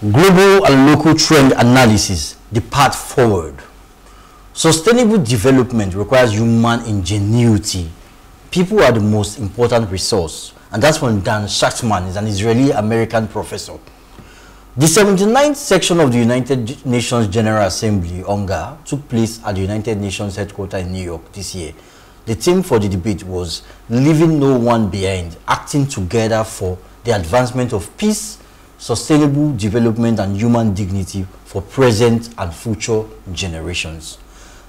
Global and local trend analysis, the path forward. Sustainable development requires human ingenuity. People are the most important resource. And that's when Dan Schachtman is an Israeli-American professor. The 79th section of the United Nations General Assembly, ONGA, took place at the United Nations headquarters in New York this year. The theme for the debate was leaving no one behind, acting together for the advancement of peace, sustainable development and human dignity for present and future generations.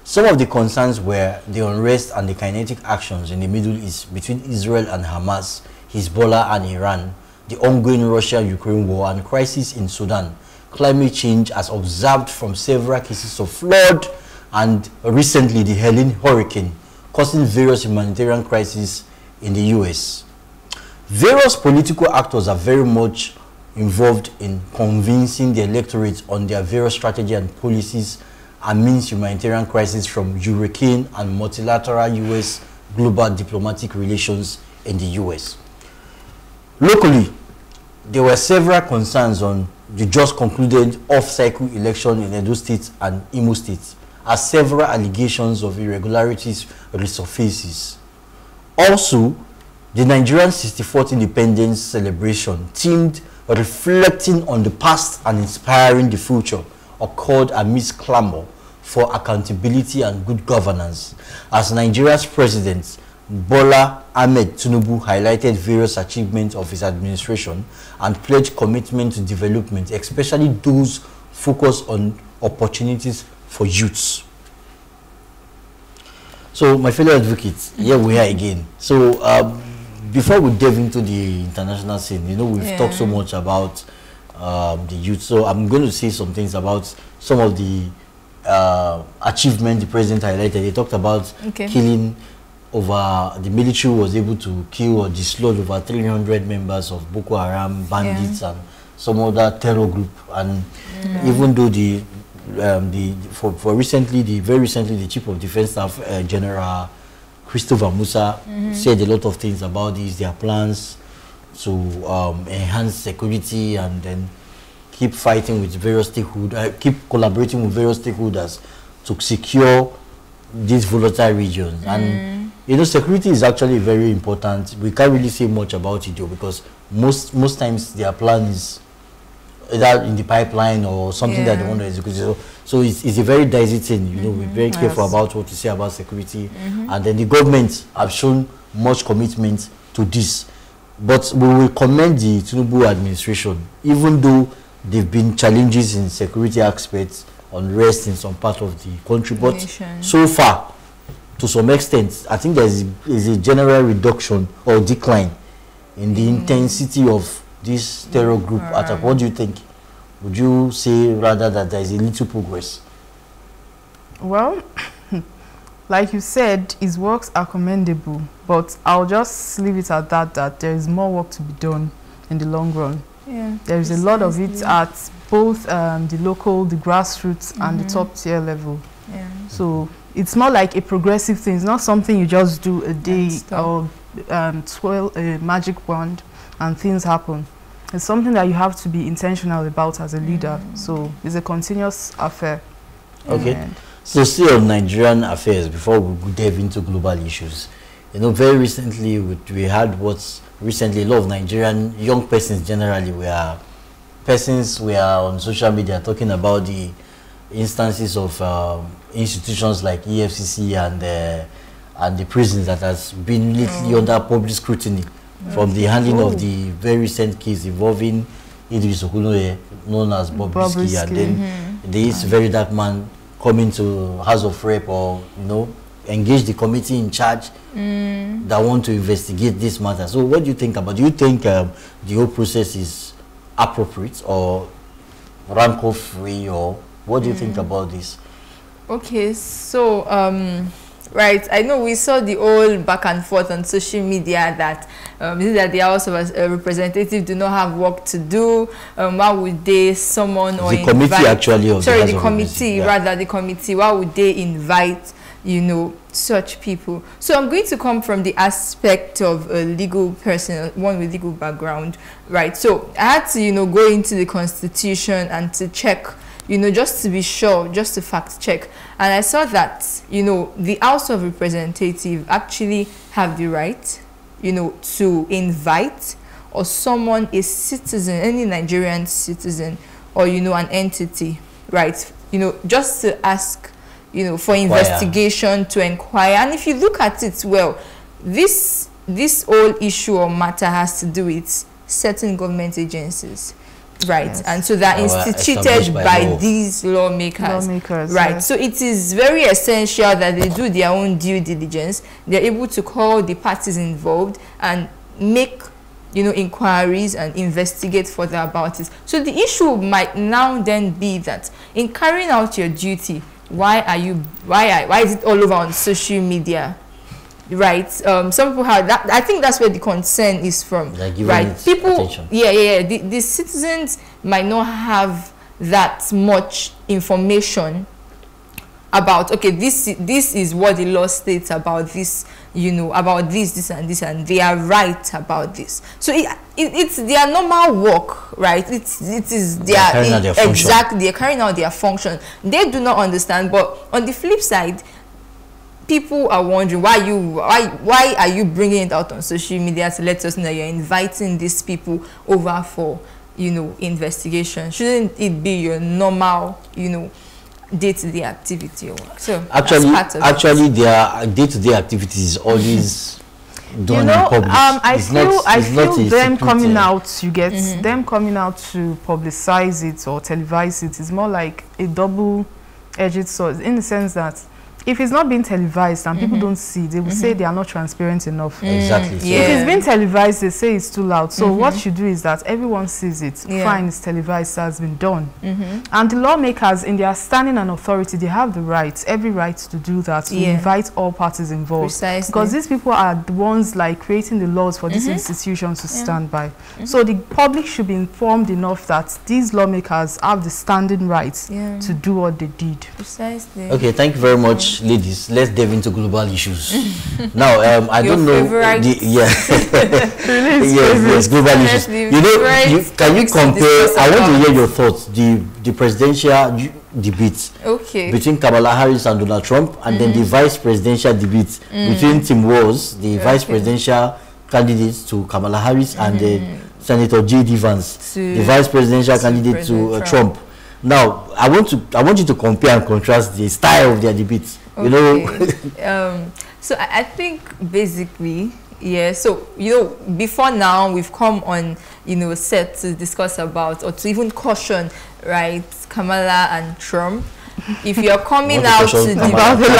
Some of the concerns were the unrest and the kinetic actions in the Middle East between Israel and Hamas, Hezbollah and Iran, the ongoing Russia-Ukraine war and crisis in Sudan, climate change as observed from several cases of flood, and recently the Helene hurricane, causing various humanitarian crises in the US. Various political actors are very much involved in convincing the electorate on their various strategy and policies amidst humanitarian crises from hurricane and multilateral US global diplomatic relations in the US. Locally, there were several concerns on the just concluded off-cycle election in Edo State and Imo State, as several allegations of irregularities resurfaces. Also, the Nigerian 64th Independence celebration, themed reflecting on the past and inspiring the future, occurred amidst clamor for accountability and good governance, as Nigeria's president Bola Ahmed Tinubu highlighted various achievements of his administration and pledged commitment to development, especially those focused on opportunities for youths. So, my fellow advocates, here we are again. So, before we delve into the international scene, you know, we've talked so much about the youth. So, I'm going to say some things about some of the achievements the president highlighted. He talked about killing. Over the military was able to kill or dislodge over 300 members of Boko Haram bandits and some other terror group, and even though very recently the Chief of Defense Staff General Christopher Musa said a lot of things about this, their plans to enhance security and then keep fighting with various stakeholders, keep collaborating with various stakeholders to secure these volatile regions. And you know, security is actually very important. We can't really say much about it though, because most times their plan is either in the pipeline or something that they want to execute. So it's a very dicey thing. You know, we're very careful about what to say about security. And then the government have shown much commitment to this. But we will commend the Tinubu administration, even though there have been challenges in security aspects, unrest in some part of the country. But so far, to some extent, I think there is a general reduction or decline in the intensity of this terror group attack. What do you think? Would you say rather that there is a little progress? Well, like you said, his works are commendable, but I'll just leave it at that, that there is more work to be done in the long run. Yeah, there is a lot of it at both the local, the grassroots, and the top tier level. Yeah. So it's more like a progressive thing. It's not something you just do a day or twirl a magic wand and things happen. It's something that you have to be intentional about as a leader. So it's a continuous affair. Okay. So still on Nigerian affairs, before we delve into global issues, you know, very recently we had a lot of Nigerian young persons generally were on social media talking about the instances of institutions like EFCC and the prisons that has been lately under public scrutiny from the handling of the very recent case involving Idris Okunoye, known as Bobby Ski, and then this very dark man coming to House of Rep or, you know, engage the committee in charge that want to investigate this matter. So what do you think about? Do you think the whole process is appropriate or rancor free, or what do you think about this? Okay, so, right, I know we saw the old back and forth on social media that the House of Representatives do not have work to do. Why would they summon or invite? The committee rather, why would they invite you know, such people. So I'm going to come from the aspect of a legal person, one with legal background, right? So I had to, you know, go into the Constitution and to check, you know, just to be sure, just to fact check. And I saw that, you know, the House of Representatives actually have the right, you know, to invite or someone, a citizen, any Nigerian citizen, or, you know, an entity, right? You know, just to ask, you know, for investigation, to inquire. And if you look at it well, this whole issue or matter has to do with certain government agencies, right? Yes. And so they're instituted by these lawmakers, right? Yes. So it is very essential that they do their own due diligence. They're able to call the parties involved and make, you know, inquiries and investigate further about it. So the issue might now then be that in carrying out your duty, why is it all over on social media, right? Some people have that. I think that's where the concern is from, like, right? People, the citizens might not have that much information about, okay, this is what the law states about this, you know, about this and this, and they are right about this. So it's their normal work, right? It is they're carrying out their function. They do not understand. But on the flip side, people are wondering why are you bringing it out on social media to let us know you're inviting these people over for, you know, investigation? Shouldn't it be your normal, you know, day-to-day activity? So actually their day-to-day activity is always done, you know, in public. I feel them coming out, you get, them coming out to publicize it or televise it is more like a double-edged sword, in the sense that if it's not being televised and people don't see, they will say they are not transparent enough. Exactly. So if it's being televised, they say it's too loud. So what you do is that everyone sees it. Fine, it's televised, has been done. And the lawmakers, in their standing and authority, they have the right, every right to do that, to invite all parties involved. Precisely. Because these people are the ones, like, creating the laws for these institutions to stand by. So the public should be informed enough that these lawmakers have the standing rights to do what they did. Precisely. Okay, thank you very much, ladies. Let's delve into global issues now. I don't know the, global issues, you know, can you compare, I want to hear your thoughts, the presidential debate between Kamala Harris and Donald Trump, and then the vice presidential debate between Tim Walz, the vice presidential candidate to Kamala Harris, and Senator JD Vance, the vice presidential candidate to Trump. Now, I want you to compare and contrast the style of their debates. You know, so I think basically, so, you know, before now we've come on, you know, set to discuss about, or to even caution, right, Kamala and Trump. If you're coming out to debate,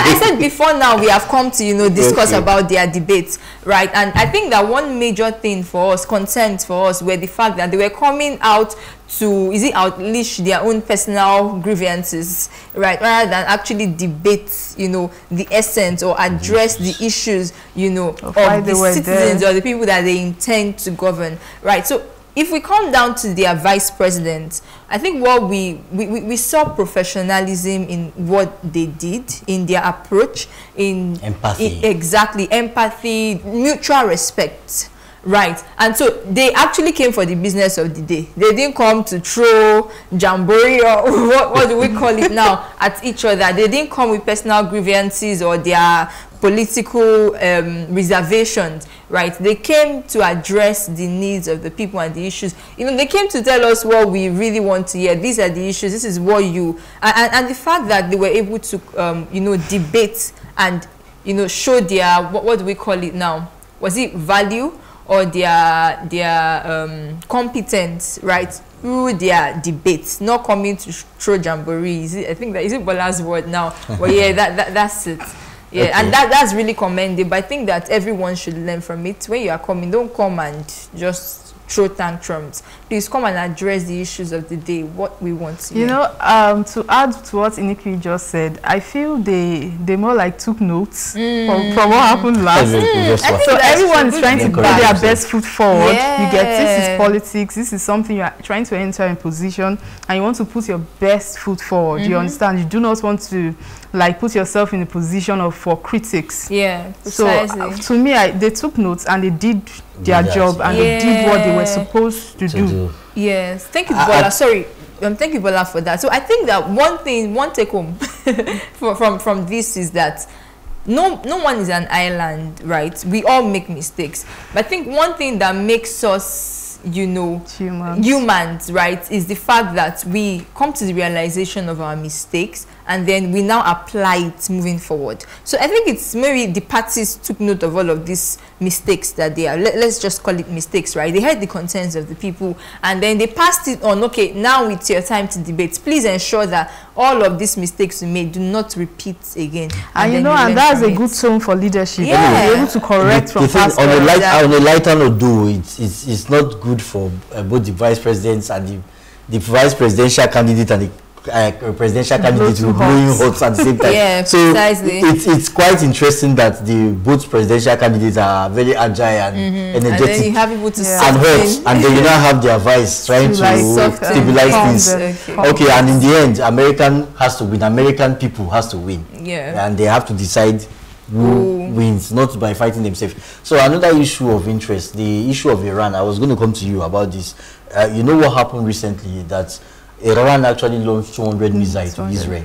I said before now we have come to, you know, discuss about their debates, right? And I think that one major thing for us, concerns for us, were the fact that they were coming out to unleash their own personal grievances, right, rather than actually debate, you know, the essence or address the issues, you know, of the citizens or the people that they intend to govern, right? So if we come down to their vice president, I think what we saw professionalism in what they did, in their approach, in empathy. Exactly, empathy, mutual respect, right? And so they actually came for the business of the day. They didn't come to throw jamboree or what do we call it now at each other. They didn't come with personal grievances or their political reservations, right? They came to address the needs of the people and the issues. You know, they came to tell us what we really want to hear. These are the issues. This is what you... And the fact that they were able to, you know, debate and, you know, show their... What do we call it now? Was it value or their competence, right? Through their debates, not coming to throw jamborees. I think that... Is it Bola's word now? But yeah, that's it. Yeah, and that's really commendable. I think that everyone should learn from it. When you are coming, don't come and just throw tantrums. Please come and address the issues of the day, what we want to hear. You know, to add to what Iniki just said, I feel they more like took notes from what happened last. So everyone is trying to put their best foot forward. Yeah. You get, this is politics, this is something you are trying to enter in position, and you want to put your best foot forward. You understand? You do not want to like put yourself in a position of for critics. Yeah, precisely. So to me, they took notes and they did their job and they did what they were supposed to do. Yes, thank you, Bola. Thank you, Bola, for that. So I think that one take home from this is that no one is an island, right? We all make mistakes. But I think one thing that makes us, you know, humans, right, is the fact that we come to the realization of our mistakes and then we now apply it moving forward. So I think it's maybe the parties took note of all of these mistakes that they are. Let's just call it mistakes, right? They heard the concerns of the people and then they passed it on. Okay, now it's your time to debate. Please ensure that all of these mistakes we made do not repeat again. And you know, and that's a good tone for leadership. Yeah. Be able to correct from past. On a lighter note, it's not good for both the vice presidents and the vice presidential candidate and the presidential candidate will blowing hot at the same time. Yeah, so precisely. It's quite interesting that both presidential candidates are very agile and energetic. And then you have people to and hot, and they now have their vice trying to stabilize things. Okay, and in the end, American has to win. American people has to win. Yeah, and they have to decide who wins, not by fighting themselves. So another issue of interest, the issue of Iran. I was going to come to you about this. You know what happened recently, that Iran actually launched 200 missiles to Israel.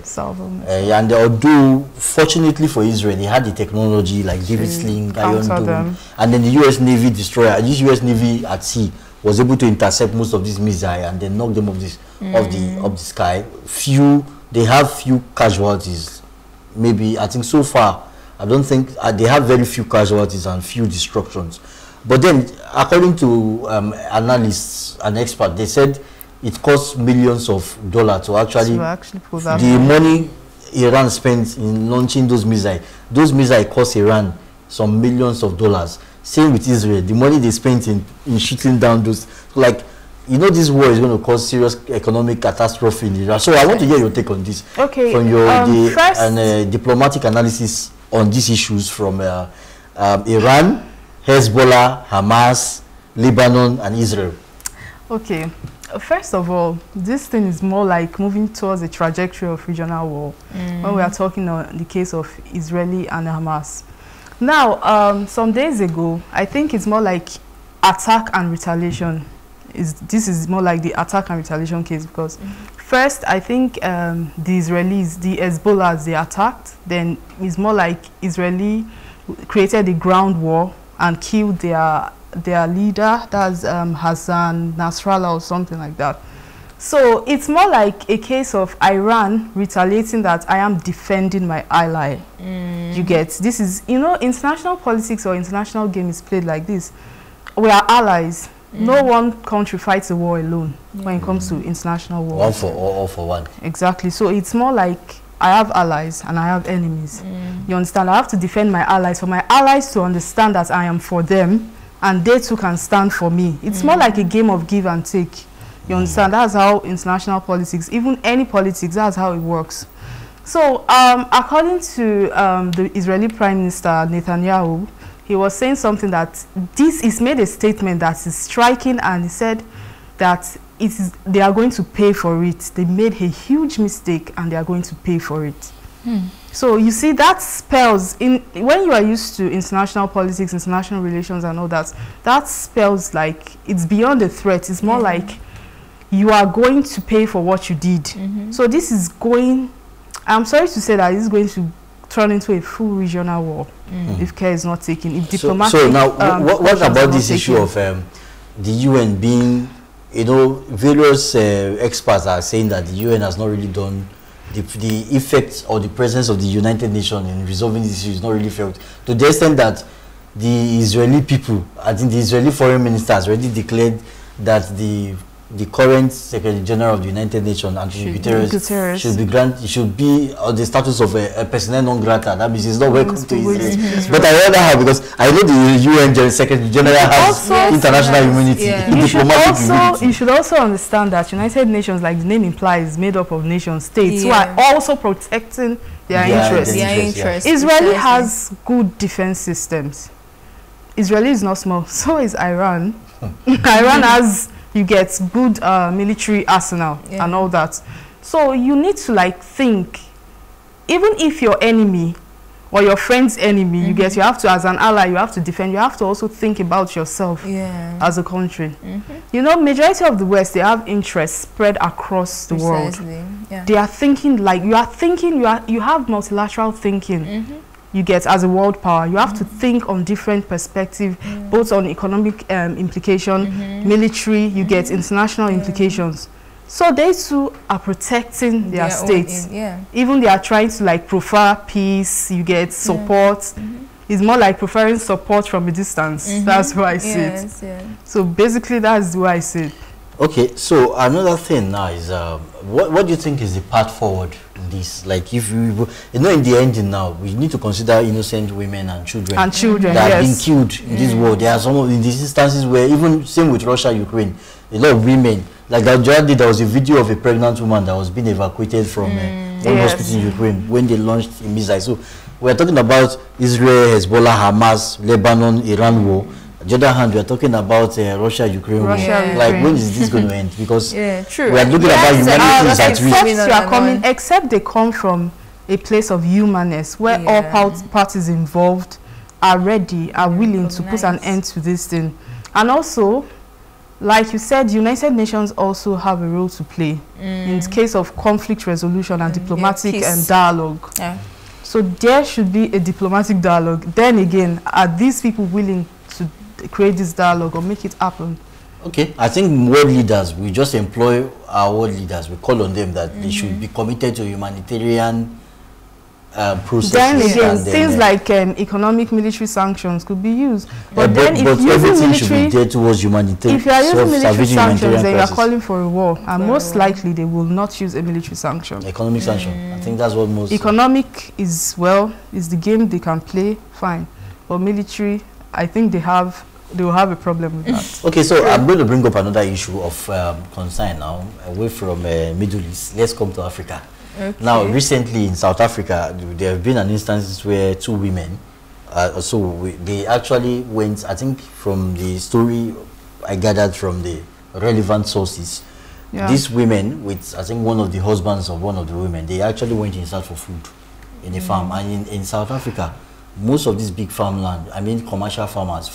And although, fortunately for Israel, they had the technology like David Sling, Iron Dome, and then the U.S. Navy destroyer, this U.S. Navy at sea, was able to intercept most of these missiles and then knock them off, off the sky. They have few casualties. Maybe, I think so far, I don't think, they have very few casualties and few destructions. But then, according to analysts and experts, they said it costs millions of dollars to actually, the money Iran spends in launching those missiles. Those missiles cost Iran some millions of dollars. Same with Israel. The money they spent in shooting down those, like, you know, this war is going to cause serious economic catastrophe in Iran. So I want to hear your take on this. Okay. From your diplomatic analysis on these issues from Iran, Hezbollah, Hamas, Lebanon, and Israel. Okay. First of all, this thing is more like moving towards the trajectory of regional war when we are talking on the case of Israeli and Hamas. Now, some days ago, I think it's more like attack and retaliation. This is more like the attack and retaliation case because first, I think the Israelis, the Hezbollahs, they attacked. Then it's more like Israeli created a ground war and killed their leader, that's Hassan Nasrallah or something like that. So it's more like a case of Iran retaliating that I am defending my ally. You get, this is, you know, international politics or international game is played like this. We are allies. No one country fights a war alone when it comes to international war. One for all for one. Exactly. So it's more like I have allies and I have enemies. You understand? I have to defend my allies for my allies to understand that I am for them, and they too can stand for me. It's more like a game of give and take. You understand? That's how international politics, even any politics, that's how it works. So according to the Israeli Prime Minister Netanyahu, he was saying something that he made a statement that is striking, and he said that they are going to pay for it. They made a huge mistake and they are going to pay for it. So you see, that spells, when you are used to international politics, international relations and all that, that spells like it's beyond a threat. It's more like you are going to pay for what you did. So this is going, I'm sorry to say that, this is going to turn into a full regional war if care is not taken. If diplomatic, so now, what about this issue of the UN being, you know, various experts are saying that the UN has not really done, the effects or the presence of the United Nations in resolving this issue is not really felt. To the extent that the Israeli people, I think the Israeli foreign minister has already declared that the the current Secretary General of the United Nations, Antonio Guterres, should be on the status of a persona non grata. That means he's not welcome to Israel. But I rather have, because I know the UN Secretary General has international immunity. Yeah. You should also understand that United Nations, like the name implies, is made up of nation states who are also protecting their interests. Israel has good defense systems. Israel is not small. So is Iran. Iran has, you get good military arsenal and all that. So you need to like think, even if your enemy or your friend's enemy, you have to, as an ally, you have to defend, you have to also think about yourself as a country. You know, majority of the West, they have interests spread across the world. They are thinking like, you have multilateral thinking. You get as a world power, you have to think on different perspectives, both on economic implication, military, you get international implications. So they too are protecting their states. Even they are trying to like prefer peace, you get support. It's more like preferring support from a distance. That's why I said. So basically that's why I said. Okay, so another thing now is, what do you think is the path forward in this? Like, if we, you know, in the ending now, we need to consider innocent women and children. And children, that have been killed in this war. There are some of these instances where, even same with Russia, Ukraine, a lot of women, like there was a video of a pregnant woman that was being evacuated from one hospital in Ukraine when they launched a missile. So we're talking about Israel, Hezbollah, Hamas, Lebanon, Iran war. On the other hand, we are talking about Russia-Ukraine war. Like, when is this going to end? Because we are looking about humanities at risk. You are coming, except they come from a place of humanness, where all parties involved are ready, are willing to put an end to this thing. And also, like you said, United Nations also have a role to play in the case of conflict resolution and diplomatic dialogue. So there should be a diplomatic dialogue. Then again, are these people willing to create this dialogue or make it happen? Okay, I think world leaders, we just employ our world leaders. We call on them that they should be committed to humanitarian processes. Then again, things like economic military sanctions could be used. But if everything should be there towards humanitarian. If you are using military sanctions, then you are calling for a war. And most likely, they will not use a military sanction. Economic sanction. I think that's what most... Economic is, well, is the game they can play, fine. But military... I think they will have a problem with that. Okay, so I'm going to bring up another issue of concern now, away from Middle East. Let's come to Africa. Okay. Now, recently in South Africa, there have been an instance where two women, they actually went, I think from the story I gathered from the relevant sources, these women with, I think, one of the husbands of one of the women, they actually went in search for food in a farm. And in South Africa, most of these big farmland, I mean commercial farmers,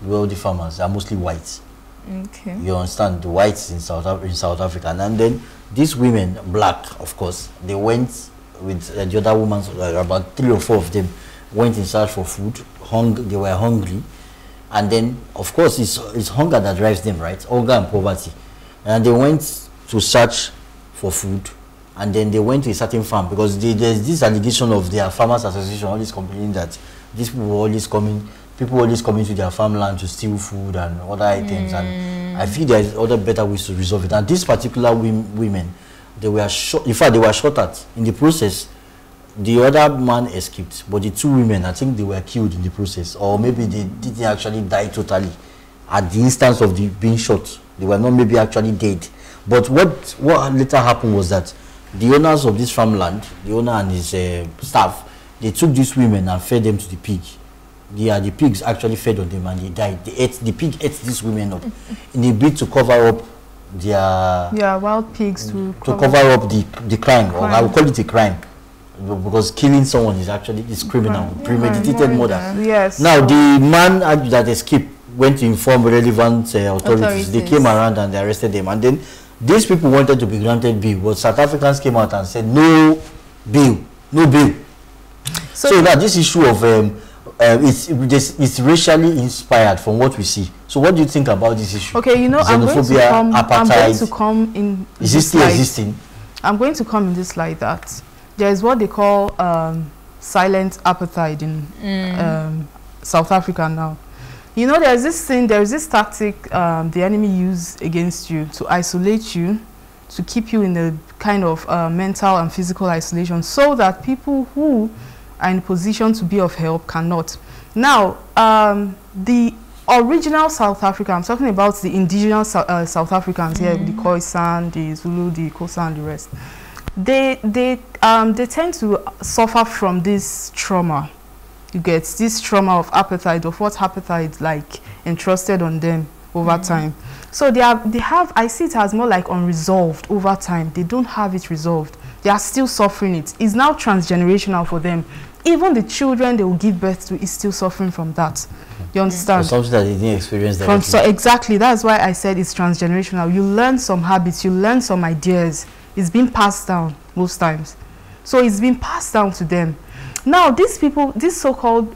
wealthy farmers, are mostly whites. Okay. You understand, the whites in South Africa. And then these women, black, of course, they went with the other women, about 3 or 4 of them, went in search for food. They were hungry. And then, of course, it's hunger that drives them, right? Hunger and poverty. And they went to search for food. And then they went to a certain farm because there's this allegation of their farmers' association always complaining that these people were always coming, to their farmland to steal food and other items. And I feel there's other better ways to resolve it. And these particular women, they were shot. In fact, they were shot at in the process. The other man escaped, but the two women, I think, they were killed in the process, or maybe they didn't actually die totally. At the instance of the being shot, they were not maybe actually dead. But what later happened was that the owners of this farmland, the owner and his staff, they took these women and fed them to the pig. The pigs actually fed on them and they died. The pig ate these women up in a bid to cover up their... Yeah, wild pigs to cover up the crime, or I would call it a crime, because killing someone is actually criminal, premeditated murder. Yes. Now, the man that escaped went to inform relevant authorities. They came around and they arrested them. And then these people wanted to be granted bail, but South Africans came out and said, no bail, no bail. So now this issue of, it's racially inspired from what we see. So what do you think about this issue? Okay, you know, xenophobia, apartheid, I'm going to come in this like that. There is what they call silent apartheid in South Africa now. You know, there's this thing, there's this tactic the enemy uses against you to isolate you, to keep you in a kind of mental and physical isolation so that people who are in a position to be of help cannot. Now, the original South Africa, I'm talking about the indigenous South Africans here, the Khoisan, the Zulu, the Khoisan, the rest, they tend to suffer from this trauma. You get this trauma of apartheid, of what apartheid like entrusted on them over time. So they have, I see it as more like unresolved over time. They don't have it resolved. They are still suffering it. It's now transgenerational for them. Even the children they will give birth to is still suffering from that. You understand? From something that they didn't experience directly. So exactly, that's why I said it's transgenerational. You learn some habits, you learn some ideas. It's been passed down most times. So it's been passed down to them. Now, these people, these so-called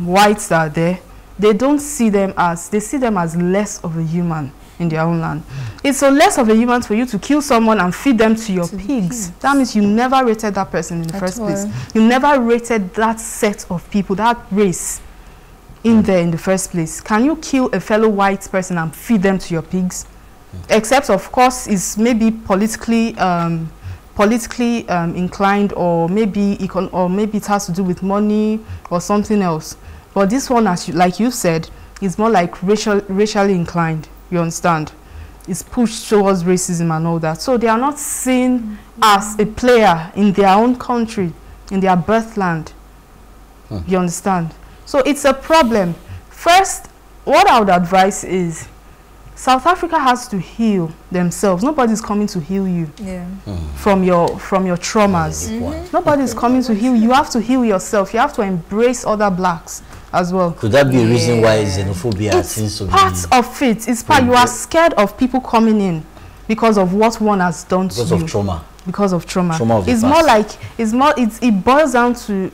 whites that are there, they don't see them as, they see them as less of a human in their own land. It's so less of a human for you to kill someone and feed them to your pigs. That means you never rated that person in the first place. You never rated that set of people, that race in there in the first place. Can you kill a fellow white person and feed them to your pigs? Except, of course, it's maybe politically inclined, or maybe it has to do with money or something else. But this one, as you, like you said, is more like racially inclined. You understand? It's pushed towards racism and all that. So they are not seen as a player in their own country, in their birthland. You understand? So it's a problem. First, what I would advise is South Africa has to heal themselves. Nobody's coming to heal you from your traumas. Nobody's coming to heal you. You have to heal yourself. You have to embrace other blacks as well. Could that be a reason why xenophobia seems to be part of it? It's part. You are scared of people coming in because of what one has done to you. Because of trauma. Because of trauma. It boils down to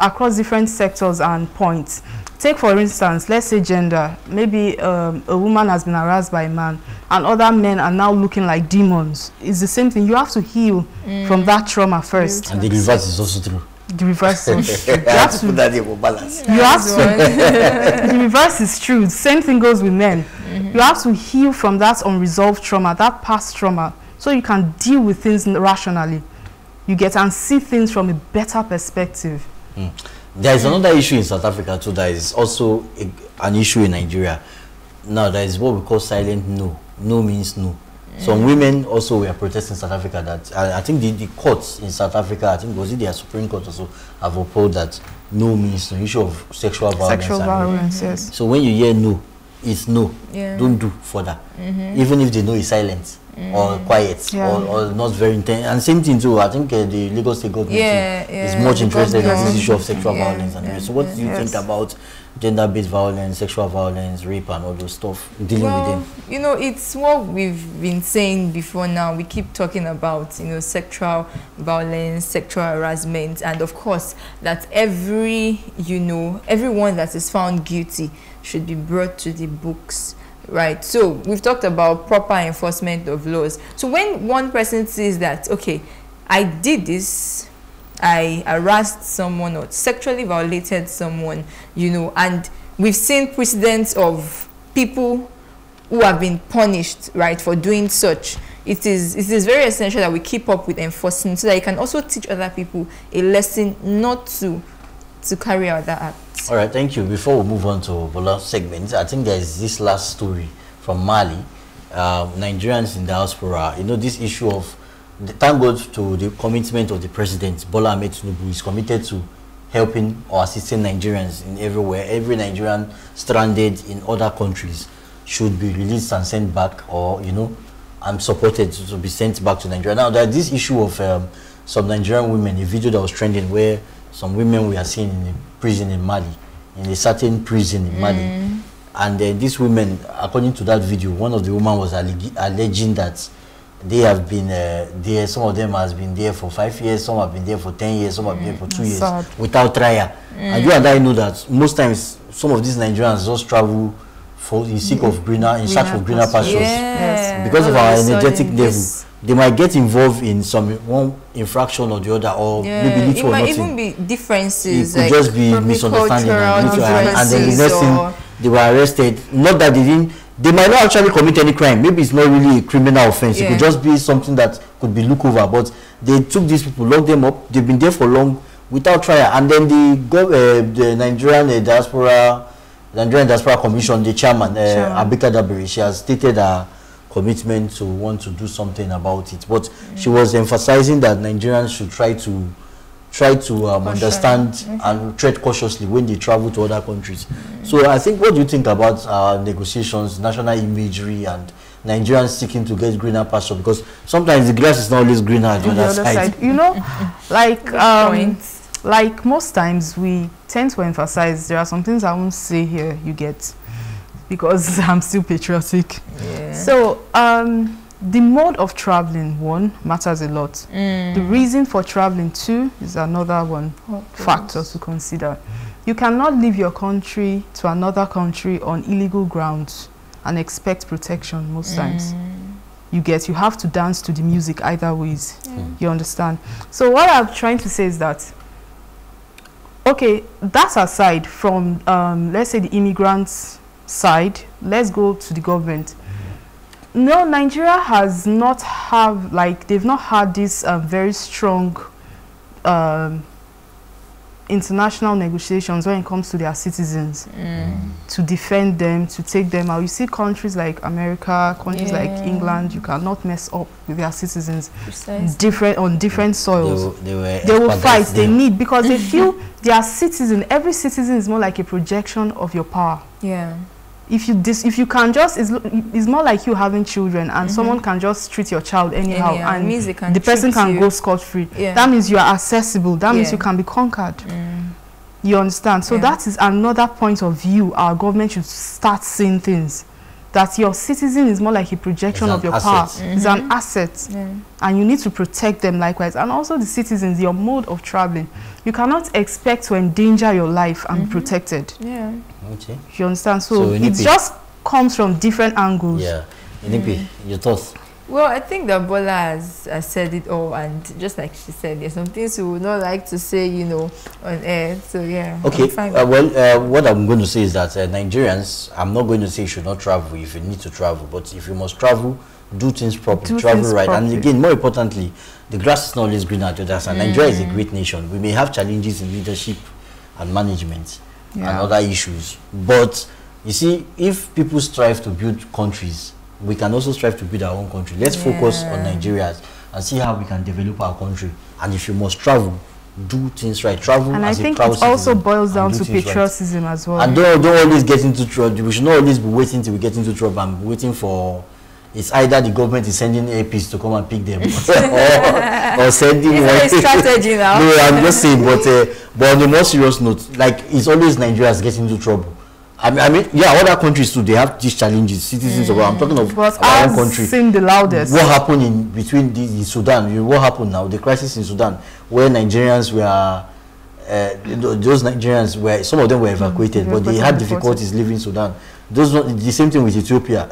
across different sectors and points. Take, for instance, let's say gender. Maybe a woman has been harassed by a man and other men are now looking like demons. It's the same thing. You have to heal from that trauma first. And the reverse is also true. The reverse is true. The reverse is true. Same thing goes with men. You have to heal from that unresolved trauma, that past trauma, so you can deal with things rationally. You get and see things from a better perspective. There is another issue in South Africa too that is also an issue in Nigeria. Now, there is what we call silent no. No means no. Some women also were protesting in South Africa that, I think the courts in South Africa, I think was it their Supreme Court also, have upheld that no means no, issue of sexual violence. Sexual violence, yes. So when you hear no, it's no. Yeah. Don't do further. Even if the no is silent. Or quiet, or not very intense, and same thing too. I think the Lagos State government is much interested in this issue of sexual violence. So, what do you think about gender-based violence, sexual violence, rape, and all those stuff dealing with them? You know, it's what we've been saying before. Now we keep talking about sexual violence, sexual harassment, and of course that everyone that is found guilty should be brought to the books. Right, so we've talked about proper enforcement of laws. So when one person says that, okay, I did this, I harassed someone or sexually violated someone, and we've seen precedents of people who have been punished, right, for doing such. It is very essential that we keep up with enforcement so that you can also teach other people a lesson not to carry out that act. All right, thank you. Before we move on to the last segment, I think there is this last story from Mali, Nigerians in diaspora. You know, this issue of, thank God to the commitment of the president, Bola Ahmed Tinubu, is committed to helping or assisting Nigerians in everywhere. Every Nigerian stranded in other countries should be released and sent back, or, I'm supported to be sent back to Nigeria. Now, there's this issue of some Nigerian women, a video that was trending where some women we are seeing in a prison in Mali, in a certain prison in Mali. And these women, according to that video, one of the women was alleging that they have been there, some of them has been there for 5 years, some have been there for 10 years, some have been there for 2 years, without trial. And you and I know that most times, some of these Nigerians just travel for the sake of greener, in search of greener pastures, yes. Because of our energetic level, they might get involved in some one infraction or the other, or maybe little or nothing. It might even be differences. It could just be misunderstanding, and then the next thing they were arrested. Not that they didn't. They might not actually commit any crime. Maybe it's not really a criminal offense. It could just be something that could be looked over. But they took these people, locked them up. They've been there for long without trial. And then the Nigerian diaspora, Nigerian Diaspora Commission, the chairman, Abita Dabiri, she has stated her commitment to want to do something about it. But she was emphasizing that Nigerians should try to understand and tread cautiously when they travel to other countries. So I think, what do you think about negotiations, national imagery, and Nigerians seeking to get greener pasture? Because sometimes the grass is not always greener on the other side. You know, like most times we tend to emphasize, there are some things I won't say here, you get, because I'm still patriotic. So the mode of traveling, one, matters a lot. The reason for traveling, two, is another one factor to consider. You cannot leave your country to another country on illegal grounds and expect protection most times. You get, you have to dance to the music either ways. You understand? So what I'm trying to say is that, okay, that's aside from, let's say, the immigrants side, let's go to the government. No, Nigeria has not have, like, they've not had this very strong international negotiations when it comes to their citizens, to defend them, to take them out. You see countries like America, countries like England, you cannot mess up with their citizens. On different soils. They will fight, they need, because they feel their citizen, every citizen is more like a projection of your power. If you can just, it's more like you having children and someone can just treat your child anyhow, and means the person can go scot-free. That means you are accessible. That means you can be conquered. You understand? So that is another point of view. Our government should start seeing things, that your citizen is more like a projection of your power. It's an asset, and you need to protect them likewise. And also the citizens, your mode of traveling. You cannot expect to endanger your life and be protected. You understand? So it just comes from different angles. Your thoughts? Well, I think that Bola has said it all, and just like she said, there's some things you would not like to say, you know, on air. So okay. What I'm going to say is that Nigerians, I'm not going to say you should not travel if you need to travel, but if you must travel, do things properly, travel right, and again, more importantly, the grass is not always greener to us. And Nigeria is a great nation. We may have challenges in leadership and management. And other issues, but you see, if people strive to build countries, we can also strive to build our own country. Let's focus on Nigerians and see how we can develop our country. And if you must travel, do things right. Travel, and as I think it also boils down to patriotism as well. And don't always get into trouble. We should not always be waiting till we get into trouble and waiting for. It's either the government is sending APs to come and pick them, or sending. It's a strategy now. No, I'm just saying, but on a more serious note, like, it's always Nigerians getting into trouble. I mean, yeah, other countries too, they have these challenges. Citizens of, I'm talking of our own country. Seen the loudest. What happened in between the Sudan? What happened now? The crisis in Sudan, where Nigerians were. Those Nigerians were, some of them were evacuated, but they had difficulties leaving Sudan. Those, the same thing with Ethiopia.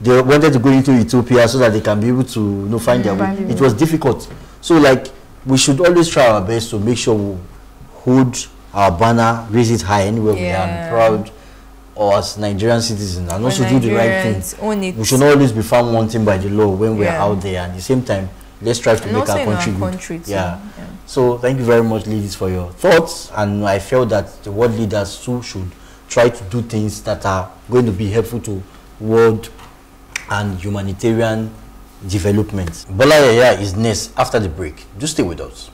They wanted to go into Ethiopia so that they can be able to find their way. It was difficult. So, like, we should always try our best to make sure we hold our banner, raise it high anywhere we are, proud, or as Nigerian citizens, and also do the right thing. We should not always be found wanting by the law when we are out there. And at the same time, let's strive to make our country good. So thank you very much, ladies, for your thoughts. And I feel that the world leaders too should try to do things that are going to be helpful to world and humanitarian development. Bola Yaya is next after the break. Do stay with us.